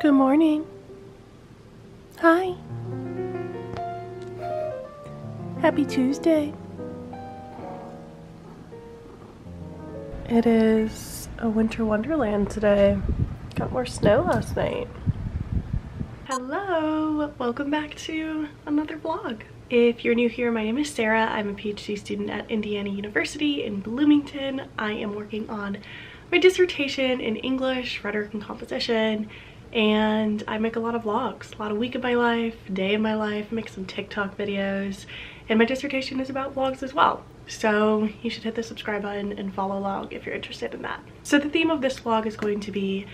Good morning. Hi. Happy Tuesday. It is a winter wonderland today. Got more snow last night. Hello, welcome back to another vlog. If you're new here, my name is Sarah. I'm a PhD student at Indiana University in Bloomington. I am working on my dissertation in English, rhetoric and composition. And I make a lot of vlogs, a lot of week of my life, day of my life, make some TikTok videos, and my dissertation is about vlogs as well. So you should hit the subscribe button and follow along if you're interested in that. So the theme of this vlog is going to be,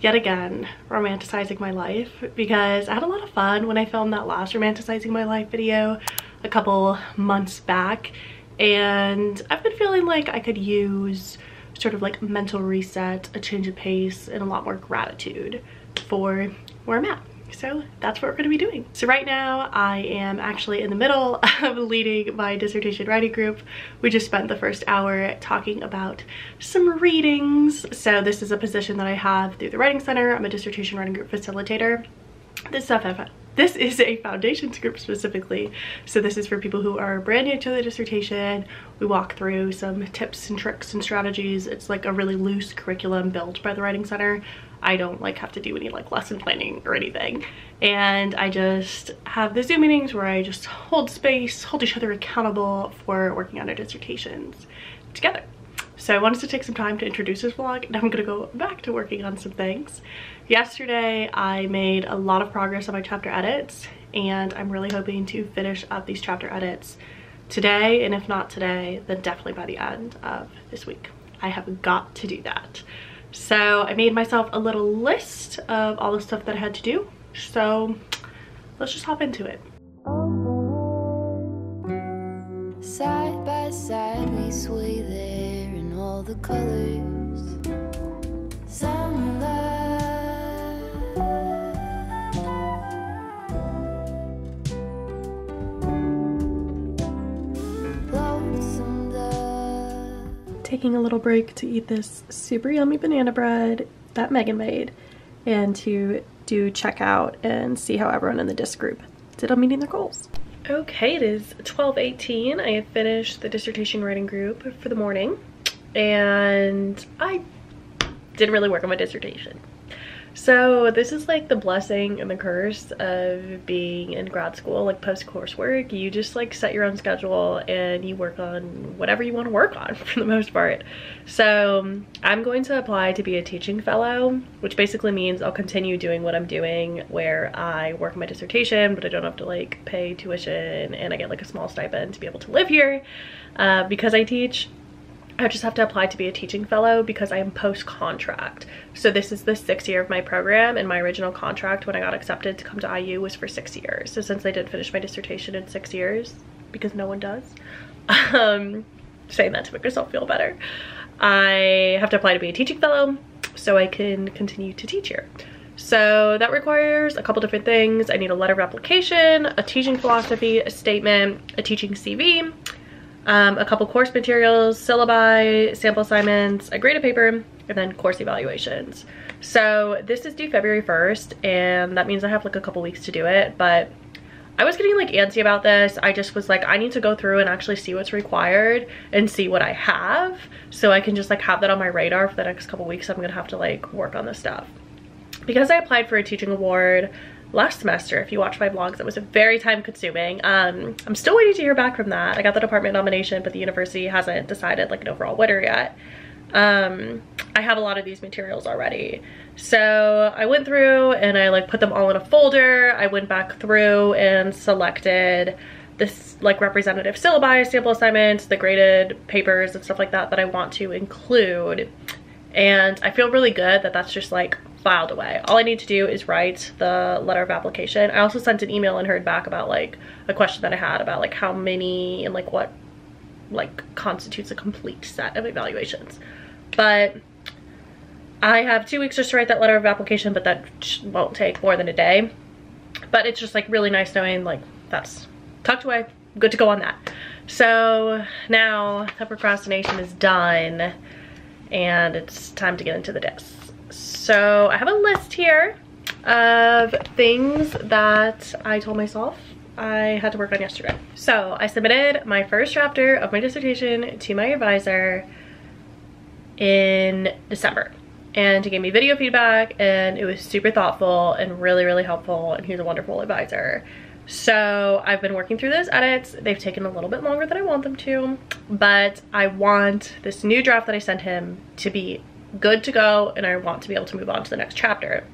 yet again, romanticizing my life, because I had a lot of fun when I filmed that last romanticizing my life video a couple months back, and I've been feeling like I could use sort of like mental reset, a change of pace, and a lot more gratitude for where I'm at. So that's what we're going to be doing. So right now I am actually in the middle of leading my dissertation writing group. We just spent the first hour talking about some readings. So this is a position that I have through the Writing Center. I'm a dissertation writing group facilitator. This is a foundations group specifically. So this is for people who are brand new to the dissertation. We walk through some tips and tricks and strategies. It's like a really loose curriculum built by the Writing Center. I don't like have to do any like lesson planning or anything. And I just have the Zoom meetings where I just hold space, hold each other accountable for working on our dissertations together. So I wanted to take some time to introduce this vlog, and I'm gonna go back to working on some things. Yesterday, I made a lot of progress on my chapter edits, and I'm really hoping to finish up these chapter edits today, and if not today, then definitely by the end of this week. I have got to do that. So I made myself a little list of all the stuff that I had to do, so let's just hop into it. Side by side we sway there in all the colors. Taking a little break to eat this super yummy banana bread that Megan made and to do checkout and see how everyone in the disc group did on meeting their goals. Okay, it is 12:18. I have finished the dissertation writing group for the morning, and I didn't really work on my dissertation. So this is like the blessing and the curse of being in grad school, like post-coursework. You just like set your own schedule and you work on whatever you want to work on for the most part. So I'm going to apply to be a teaching fellow, which basically means I'll continue doing what I'm doing where I work on my dissertation, but I don't have to like pay tuition and I get like a small stipend to be able to live here because I teach. I just have to apply to be a teaching fellow because I am post-contract. So this is the 6th year of my program, and my original contract when I got accepted to come to IU was for 6 years. So since I didn't finish my dissertation in 6 years, because no one does, saying that to make myself feel better, I have to apply to be a teaching fellow so I can continue to teach here. So that requires a couple different things. I need a letter of application, a teaching philosophy, a statement, a teaching CV, a couple course materials, syllabi, sample assignments, a grade of paper, and then course evaluations. So this is due February 1st, and that means I have like a couple weeks to do it, but I was getting like antsy about this. I just was like, I need to go through and actually see what's required and see what I have so I can just like have that on my radar for the next couple weeks. I'm gonna have to like work on this stuff. Because I applied for a teaching award last semester, if you watch my vlogs, it was very time consuming. I'm still waiting to hear back from that. I got the department nomination, but the university hasn't decided like an overall winner yet. I have a lot of these materials already. So I went through and I like put them all in a folder. I went back through and selected this like representative syllabi, sample assignments, the graded papers and stuff like that that I want to include. And I feel really good that that's just like filed away. All I need to do is write the letter of application. I also sent an email and heard back about like a question that I had about like how many and like what like constitutes a complete set of evaluations. But I have 2 weeks just to write that letter of application, but that won't take more than a day. But it's just like really nice knowing like that's tucked away, good to go on that. So now the procrastination is done and it's time to get into the disc. So I have a list here of things that I told myself I had to work on yesterday. So I submitted my first chapter of my dissertation to my advisor in December, and he gave me video feedback, and it was super thoughtful and really, really helpful, and he's a wonderful advisor. So I've been working through those edits. They've taken a little bit longer than I want them to, but I want this new draft that I sent him to be good to go, and I want to be able to move on to the next chapter.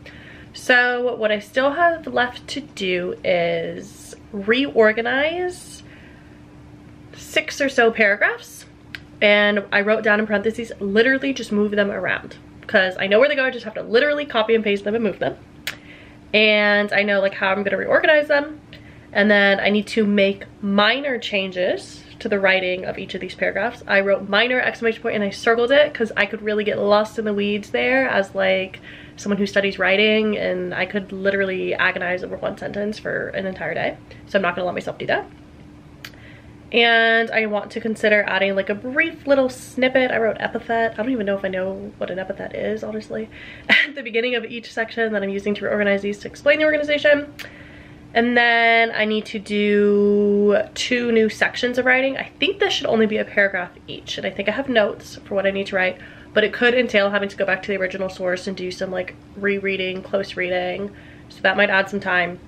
So what I still have left to do is reorganize 6 or so paragraphs, and I wrote down in parentheses, literally just move them around, because I know where they go. I just have to literally copy and paste them and move them, and I know like how I'm gonna reorganize them. And then I need to make minor changes to the writing of each of these paragraphs. I wrote minor exclamation point and I circled it because I could really get lost in the weeds there as like someone who studies writing, and I could literally agonize over one sentence for an entire day. So I'm not gonna let myself do that. And I want to consider adding like a brief little snippet. I wrote epithet. I don't even know if I know what an epithet is, honestly, at the beginning of each section that I'm using to reorganize these to explain the organization. And then I need to do 2 new sections of writing. I think this should only be a paragraph each, and I think I have notes for what I need to write, but it could entail having to go back to the original source and do some like rereading, close reading, so that might add some time.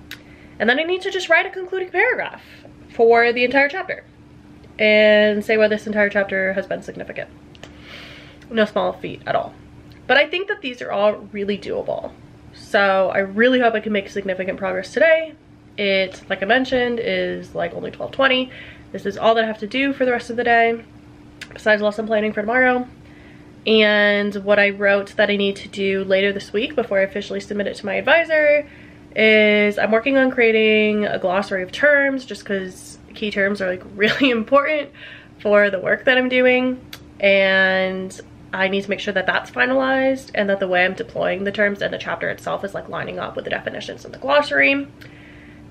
And then I need to just write a concluding paragraph for the entire chapter and say why this entire chapter has been significant. No small feat at all. But I think that these are all really doable. So I really hope I can make significant progress today. It, like I mentioned, is like only 12:20. This is all that I have to do for the rest of the day, besides lesson planning for tomorrow. And what I wrote that I need to do later this week before I officially submit it to my advisor is I'm working on creating a glossary of terms, just because key terms are like really important for the work that I'm doing, and I need to make sure that that's finalized and that the way I'm deploying the terms and the chapter itself is like lining up with the definitions in the glossary.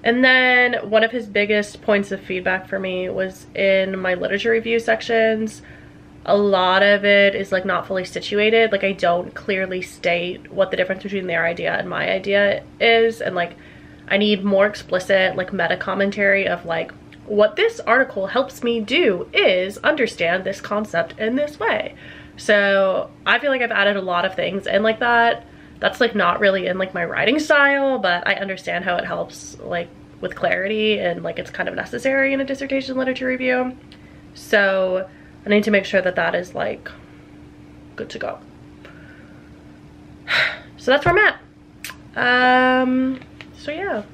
And then one of his biggest points of feedback for me was in my literature review sections. A lot of it is like not fully situated. Like I don't clearly state what the difference between their idea and my idea is, and like I need more explicit like meta commentary of like, what this article helps me do is understand this concept in this way. So I feel like I've added a lot of things in like that. That's like not really in like my writing style, but I understand how it helps like with clarity, and like it's kind of necessary in a dissertation literature review. So I need to make sure that that is like good to go. So that's where I'm at. So yeah,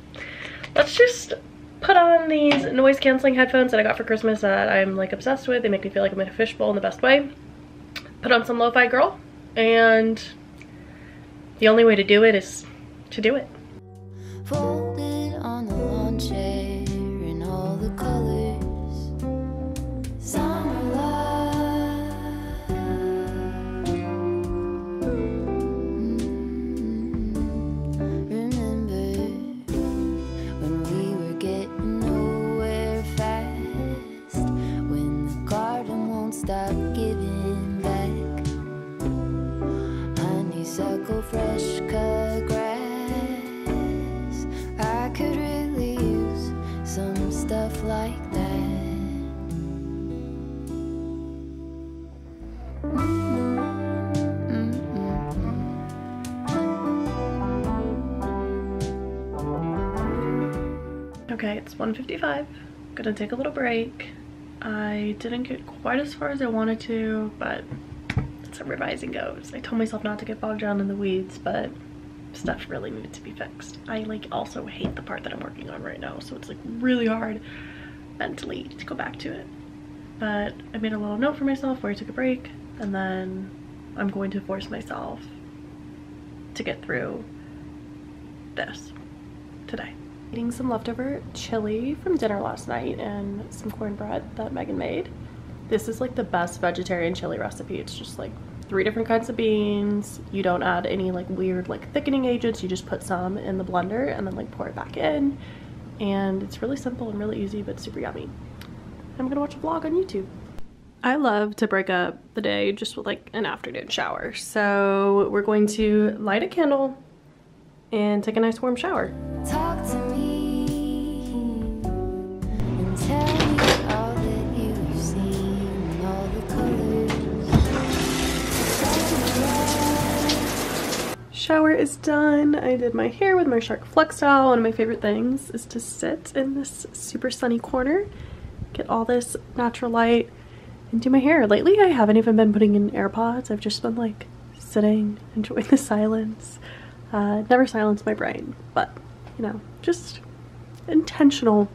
let's just put on these noise canceling headphones that I got for Christmas that I'm like obsessed with. They make me feel like I'm in a fishbowl in the best way. Put on some lo-fi girl, and the only way to do it is to do it. Folded on the lawn chair in all the colors, summer light. Remember when we were getting nowhere fast, when the garden won't stop giving. Circle fresh cut grass. I could really use some stuff like that. Okay, it's 1:55. I'm gonna take a little break. I didn't get quite as far as I wanted to, but revising goes. I told myself not to get bogged down in the weeds, but stuff really needed to be fixed. I like also hate the part that I'm working on right now, so it's like really hard mentally to go back to it. But I made a little note for myself where I took a break, and then I'm going to force myself to get through this today. Eating some leftover chili from dinner last night and some cornbread that Megan made. This is like the best vegetarian chili recipe. It's just like 3 different kinds of beans. You don't add any like weird like thickening agents. You just put some in the blender and then like pour it back in, and it's really simple and really easy, but super yummy. I'm gonna watch a vlog on YouTube. I love to break up the day just with like an afternoon shower, so we're going to light a candle and take a nice warm shower. Talk to me and tell me all that you've seen, all the colors. Shower is done. I did my hair with my Shark Flex Style. One of my favorite things is to sit in this super sunny corner, get all this natural light, and do my hair. Lately, I haven't even been putting in AirPods. I've just been like sitting, enjoying the silence. Never silence my brain, but you know, just intentional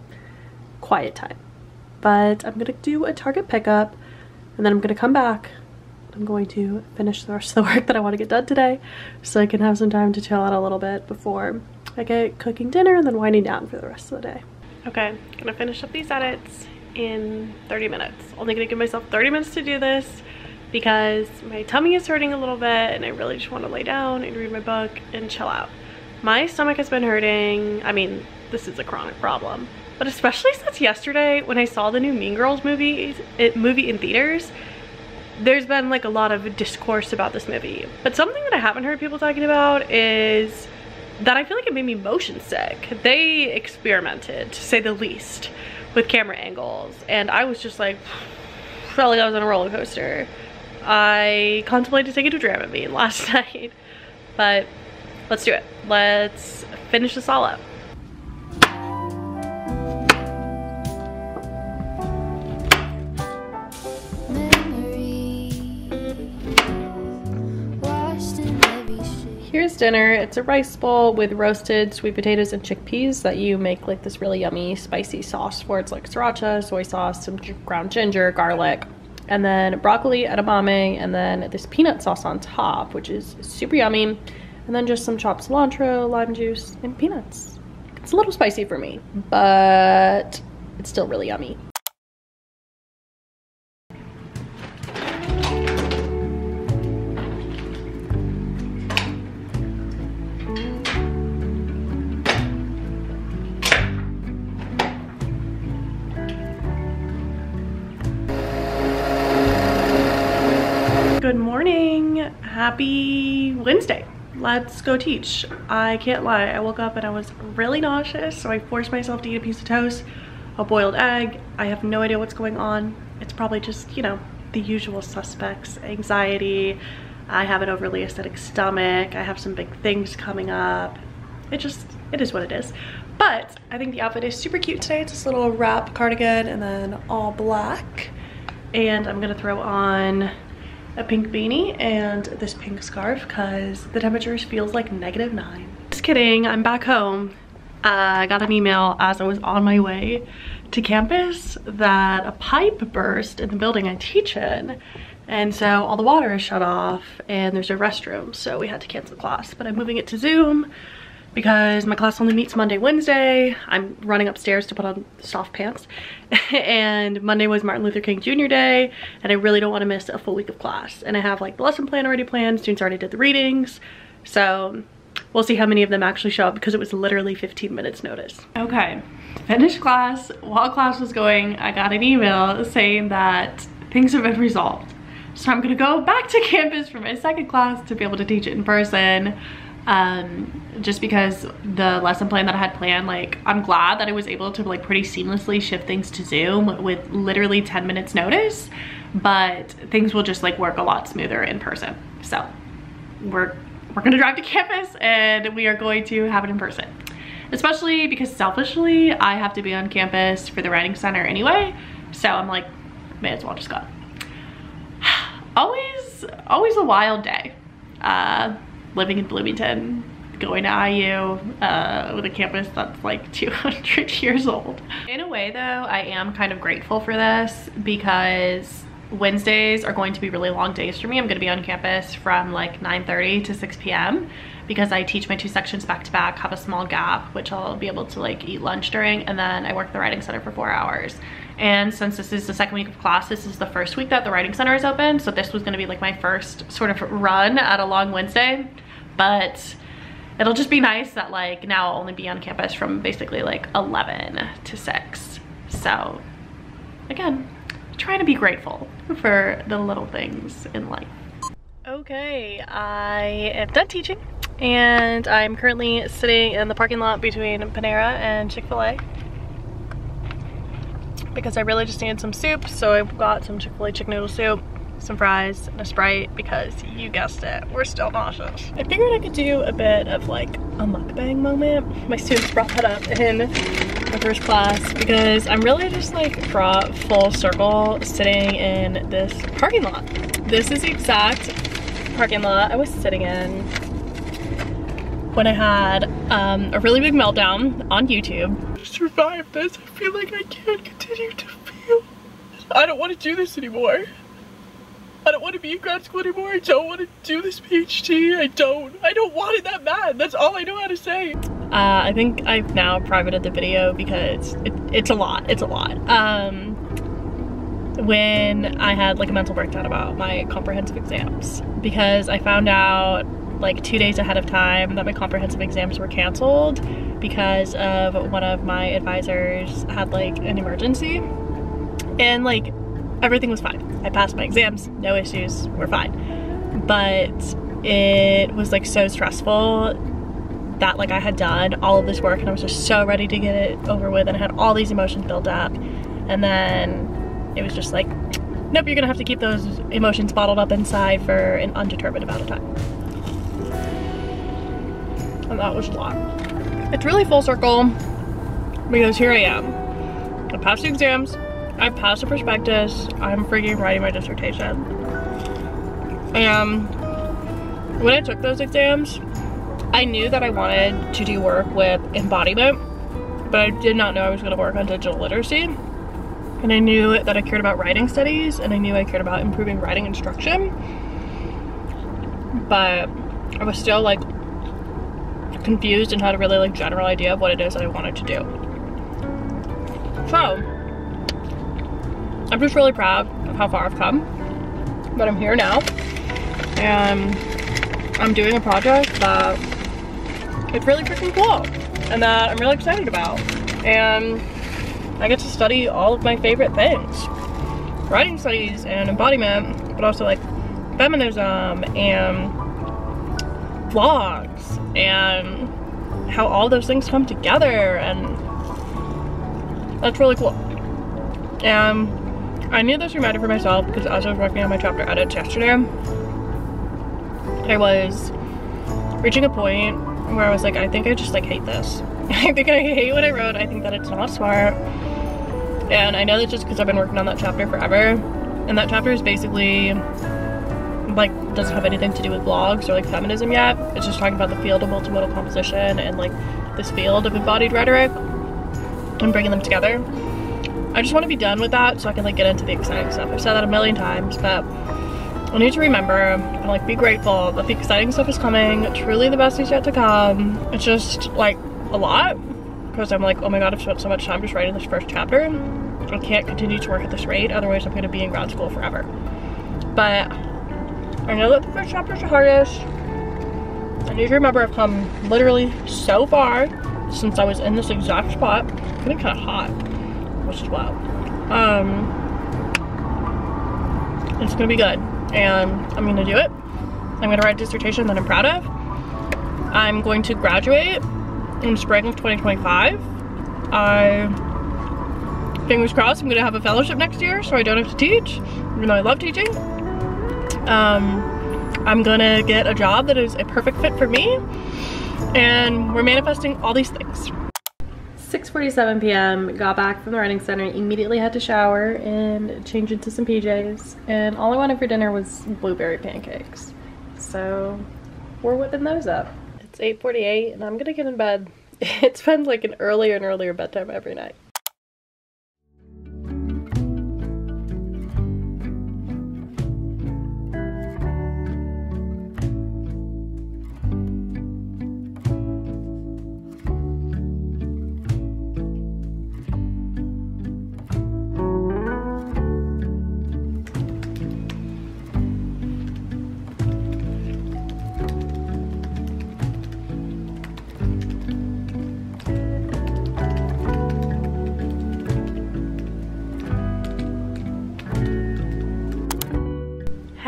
quiet time. But I'm gonna do a Target pickup and then I'm gonna come back. I'm going to finish the rest of the work that I want to get done today so I can have some time to chill out a little bit before I get cooking dinner and then winding down for the rest of the day. Okay, gonna finish up these edits in 30 minutes. Only gonna give myself 30 minutes to do this because my tummy is hurting a little bit and I really just want to lay down and read my book and chill out. My stomach has been hurting. I mean, this is a chronic problem, but especially since yesterday when I saw the new Mean Girls movie in theaters, there's been like a lot of discourse about this movie. But something that I haven't heard people talking about is that I feel like it made me motion sick. They experimented, to say the least, with camera angles, and I was just like, felt like I was on a roller coaster. I contemplated taking a drama bean last night, but let's do it. Let's finish this all up. Here's dinner. It's a rice bowl with roasted sweet potatoes and chickpeas that you make like this really yummy spicy sauce for. It's like sriracha, soy sauce, some ground ginger, garlic, and then broccoli, edamame, and then this peanut sauce on top, which is super yummy, and then just some chopped cilantro, lime juice, and peanuts. It's a little spicy for me, but it's still really yummy. Good morning, happy Wednesday. Let's go teach. I can't lie, I woke up and I was really nauseous, so I forced myself to eat a piece of toast, a boiled egg. I have no idea what's going on. It's probably just, you know, the usual suspects, anxiety. I have an overly acidic stomach. I have some big things coming up. It is what it is. But I think the outfit is super cute today. It's this little wrap cardigan and then all black. And I'm gonna throw on a pink beanie and this pink scarf because the temperature feels like -9. Just kidding, I'm back home. I got an email as I was on my way to campus that a pipe burst in the building I teach in, and so all the water is shut off and there's a restroom, so we had to cancel class. But I'm moving it to Zoom because my class only meets Monday, Wednesday. I'm running upstairs to put on soft pants. And Monday was Martin Luther King Jr. Day, and I really don't want to miss a full week of class. And I have like the lesson plan already planned, students already did the readings. So we'll see how many of them actually show up because it was literally 15 minutes notice. Okay, finished class. While class was going, I got an email saying that things have been resolved. So I'm gonna go back to campus for my second class to be able to teach it in person. Just because the lesson plan that I had planned, like, I'm glad that I was able to like pretty seamlessly shift things to Zoom with literally 10 minutes notice, but things will just like work a lot smoother in person. So we're gonna drive to campus and we are going to have it in person, especially because selfishly I have to be on campus for the writing center anyway, so I'm like, may as well just go. always a wild day. Living in Bloomington, going to IU with a campus that's like 200 years old. In a way though, I am kind of grateful for this because Wednesdays are going to be really long days for me. I'm gonna be on campus from like 9:30 to 6 p.m. because I teach my two sections back to back, have a small gap, which I'll be able to like eat lunch during, and then I work at the writing center for 4 hours. And since this is the second week of class, this is the first week that the writing center is open, so this was gonna be like my first sort of run at a long Wednesday, but it'll just be nice that like now I'll only be on campus from basically like 11 to 6. So again, trying to be grateful for the little things in life. Okay, I am done teaching. and I'm currently sitting in the parking lot between Panera and Chick-fil-A because I really just needed some soup, so I've got some Chick-fil-A chicken noodle soup, some fries, and a Sprite because you guessed it, we're still nauseous. I figured I could do a bit of like a mukbang moment. My students brought that up in the first class because I'm really just like brought full circle sitting in this parking lot. This is the exact parking lot I was sitting in when I had a really big meltdown on YouTube. To survive this, I feel like I can't continue to feel. I don't want to do this anymore. I don't want to be in grad school anymore. I don't want to do this PhD. I don't want it that bad. That's all I know how to say. I think I've now privated the video because it's a lot. It's a lot. When I had like a mental breakdown about my comprehensive exams, because I found out like 2 days ahead of time that my comprehensive exams were canceled because of one of my advisors had like an emergency, and like everything was fine. I passed my exams, no issues, we're fine. But it was like so stressful that like I had done all of this work and I was just so ready to get it over with, and I had all these emotions built up, and then it was just like, nope, you're gonna have to keep those emotions bottled up inside for an undetermined amount of time. And that was a lot. It's really full circle because here I am. I passed the exams, I passed the prospectus, I'm freaking writing my dissertation. And when I took those exams, I knew that I wanted to do work with embodiment, but I did not know I was going to work on digital literacy. And I knew that I cared about writing studies, and I knew I cared about improving writing instruction. But I was still like confused and had a really like general idea of what it is that I wanted to do. So I'm just really proud of how far I've come, but I'm here now, and I'm doing a project that it's really freaking cool, and that I'm really excited about, and I get to study all of my favorite things, writing studies and embodiment, but also like feminism and vlogs, and how all those things come together, and that's really cool. And I need this reminder for myself because as I was working on my chapter edits yesterday, I was reaching a point where I was like, I think I just like hate this. I think I hate what I wrote. I think that it's not smart. And I know that's just because I've been working on that chapter forever. And that chapter is basically like, doesn't have anything to do with blogs or like feminism yet. It's just talking about the field of multimodal composition and like this field of embodied rhetoric and bringing them together. I just want to be done with that so I can like get into the exciting stuff. I've said that a million times, but I need to remember and like be grateful that the exciting stuff is coming. Truly the best is yet to come. It's just like a lot because I'm like, oh my god, I've spent so much time just writing this first chapter. I can't continue to work at this rate, otherwise I'm going to be in grad school forever. But I know that the first chapter is the hardest. I need to remember I've come literally so far since I was in this exact spot. It's getting kind of hot, which is wild. It's gonna be good, and I'm gonna do it. I'm gonna write a dissertation that I'm proud of. I'm going to graduate in spring of 2025. Fingers crossed, I'm gonna have a fellowship next year so I don't have to teach, even though I love teaching. I'm gonna get a job that is a perfect fit for me, and we're manifesting all these things. 6:47 p.m. Got back from the running center, immediately had to shower and change into some PJs, and all I wanted for dinner was blueberry pancakes, so we're whipping those up. It's 8:48 and I'm gonna get in bed. It's been like an earlier and earlier bedtime every night.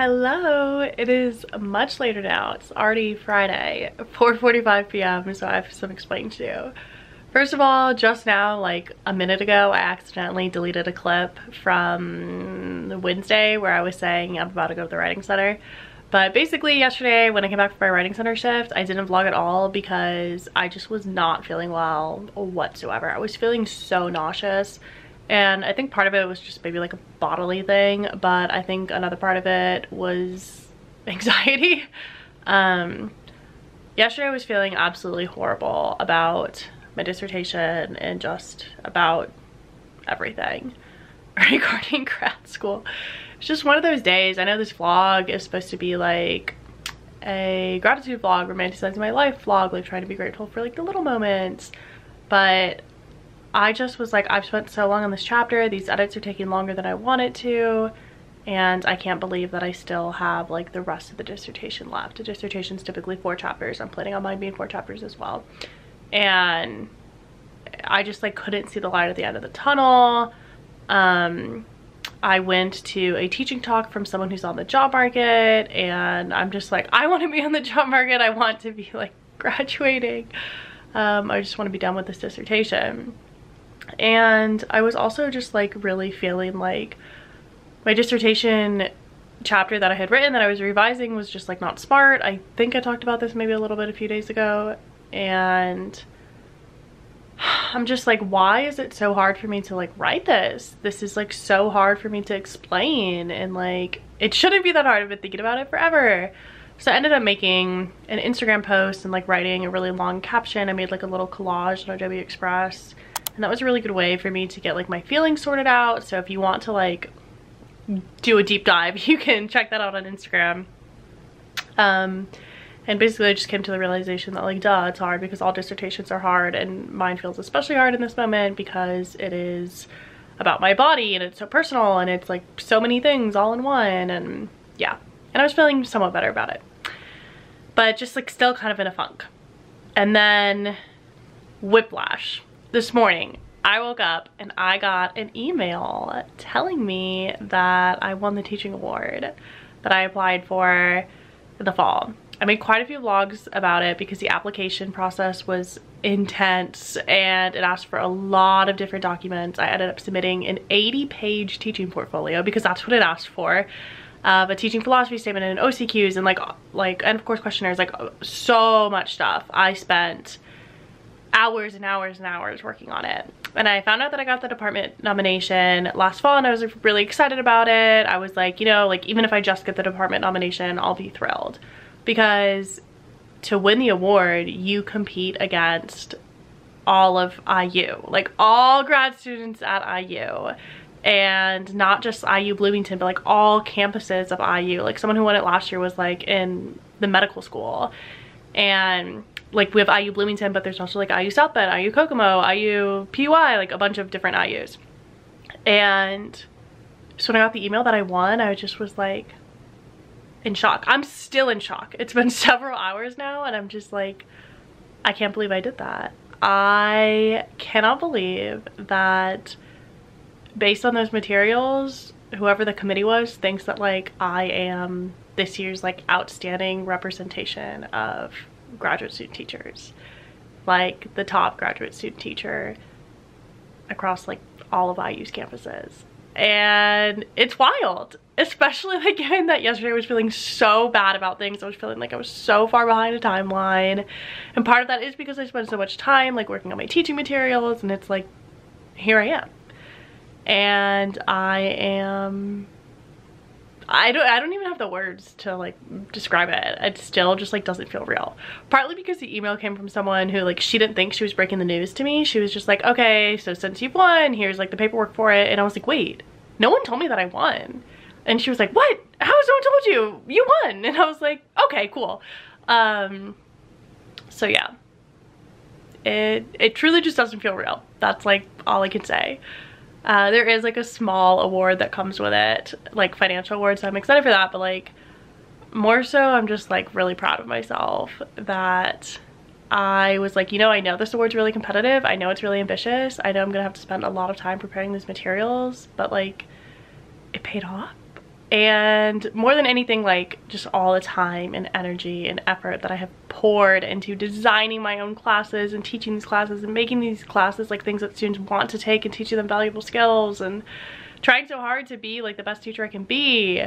Hello, it is much later now. It's already Friday, 4:45 p.m. so I have some explaining to do. First of all, just now, like a minute ago, I accidentally deleted a clip from Wednesday where I was saying I'm about to go to the writing center. But basically yesterday when I came back from my writing center shift, I didn't vlog at all because I just was not feeling well whatsoever. I was feeling so nauseous. And I think part of it was just maybe like a bodily thing, but I think another part of it was anxiety. Yesterday I was feeling absolutely horrible about my dissertation and just about everything regarding grad school. It's just one of those days. I know this vlog is supposed to be like a gratitude vlog, romanticizing my life vlog, like trying to be grateful for like the little moments, but I just was like, I've spent so long on this chapter, these edits are taking longer than I want it to, and I can't believe that I still have like the rest of the dissertation left. A dissertation's typically 4 chapters. I'm planning on mine being 4 chapters as well. And I just like couldn't see the light at the end of the tunnel. I went to a teaching talk from someone who's on the job market, and I'm just like, I want to be on the job market. I want to be like graduating. I just want to be done with this dissertation. And I was also just like really feeling like my dissertation chapter that I had written that I was revising was just like not smart. I think I talked about this maybe a little bit a few days ago, and I'm just like, why is it so hard for me to like write this? This is like so hard for me to explain, and like it shouldn't be that hard. I've been thinking about it forever. So I ended up making an Instagram post and like writing a really long caption. I made like a little collage on Adobe Express. And that was a really good way for me to get like my feelings sorted out. So if you want to like do a deep dive, you can check that out on Instagram. And basically I just came to the realization that like, duh, it's hard because all dissertations are hard, and mine feels especially hard in this moment because it is about my body and it's so personal and it's like so many things all in one. And yeah, and I was feeling somewhat better about it, but just like still kind of in a funk. And then whiplash. This morning, I woke up and I got an email telling me that I won the teaching award that I applied for in the fall. I made quite a few vlogs about it because the application process was intense and it asked for a lot of different documents. I ended up submitting an 80-page teaching portfolio because that's what it asked for. A teaching philosophy statement and OCQs and like end of course questionnaires, like so much stuff. I spent hours and hours and hours working on it. And I found out that I got the department nomination last fall, and I was really excited about it. I was like, you know, like even if I just get the department nomination, I'll be thrilled, because to win the award, you compete against all of IU, like all grad students at IU, and not just IU Bloomington, but like all campuses of IU. Like someone who won it last year was like in the medical school, and like we have IU Bloomington, but there's also like IU South Bend, IU Kokomo, IU PUI, like a bunch of different IUs. And so when I got the email that I won, I just was like in shock. I'm still in shock. It's been several hours now, and I'm just like, I can't believe I did that. I cannot believe that based on those materials, whoever the committee was thinks that like I am this year's like outstanding representation of graduate student teachers, like the top graduate student teacher across like all of IU's campuses. And it's wild, especially like given that yesterday I was feeling so bad about things. I was feeling like I was so far behind a timeline, and part of that is because I spent so much time like working on my teaching materials, and it's like here I am, and I don't even have the words to like describe it. It still just like doesn't feel real. Partly because the email came from someone who like, she didn't think she was breaking the news to me. She was just like, okay, so since you've won, here's like the paperwork for it. And I was like, wait, no one told me that I won. And she was like, what? How has no one told you? You won. And I was like, okay, cool. So yeah, it truly just doesn't feel real. That's like all I can say. There is like a small award that comes with it, like financial award, so I'm excited for that, but like more so I'm just like really proud of myself that I was like, you know, I know this award's really competitive, I know it's really ambitious, I know I'm gonna have to spend a lot of time preparing these materials, but like it paid off. And more than anything, like, just all the time and energy and effort that I have poured into designing my own classes and teaching these classes and making these classes like things that students want to take and teaching them valuable skills and trying so hard to be like the best teacher I can be.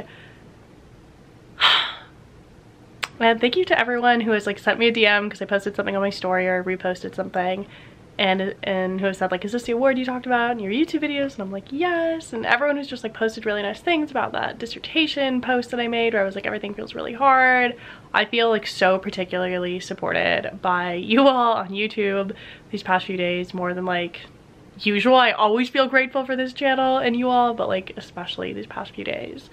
And thank you to everyone who has like sent me a DM because I posted something on my story or reposted something, and who has said like, is this the award you talked about in your YouTube videos? And I'm like, yes. And everyone who's just like posted really nice things about that dissertation post that I made where I was like, everything feels really hard. I feel like so particularly supported by you all on YouTube these past few days, more than like usual. I always feel grateful for this channel and you all, but like especially these past few days.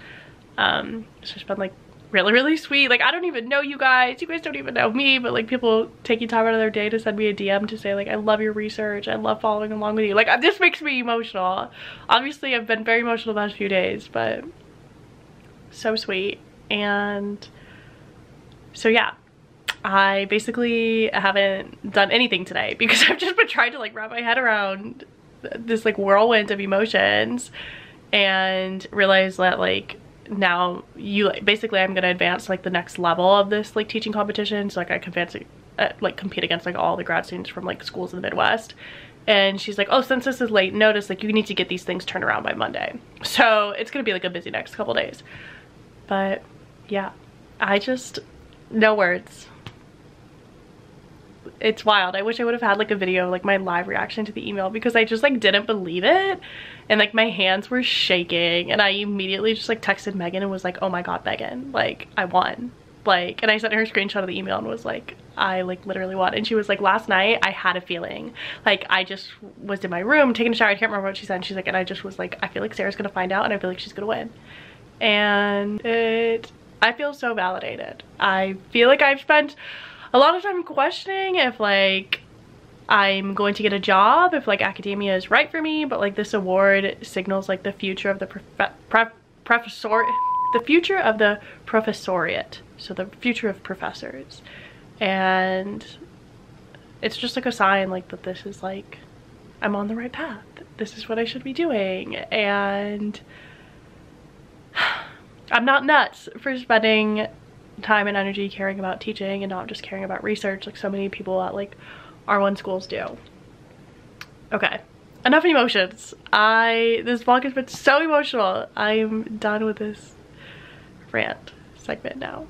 It's just been like really sweet. Like, I don't even know you guys, don't even know me, but like people taking time out of their day to send me a DM to say like, I love your research, I love following along with you. Like, this makes me emotional. Obviously I've been very emotional the last few days, but so sweet. And so yeah, I basically haven't done anything today because I've just been trying to like wrap my head around this like whirlwind of emotions and realize that like now basically I'm gonna advance like the next level of this like teaching competition. So like I compete against like all the grad students from like schools in the Midwest. And she's like, oh, since this is late notice, like you need to get these things turned around by Monday. So it's gonna be like a busy next couple days. But yeah, I just, no words. It's wild. I wish I would have had like a video, like my live reaction to the email, because I just like didn't believe it. And like my hands were shaking, and I immediately just like texted Megan and was like, oh my God, Megan, like I won. Like, and I sent her a screenshot of the email and was like, I like literally won. And she was like, last night I had a feeling. Like, I just was in my room taking a shower. I can't remember what she said. And she's like, and I just was like, I feel like Sarah's gonna find out and I feel like she's gonna win. And I feel so validated. I feel like I've spent a lot of time questioning if like I'm going to get a job, if like academia is right for me, but like this award signals like the future of the professoriate, so the future of professors. And it's just like a sign like that this is like, I'm on the right path, this is what I should be doing. And I'm not nuts for spending time and energy caring about teaching and not just caring about research like so many people at like R1 schools do. Okay, enough emotions. This vlog has been so emotional. I'm done with this rant segment now.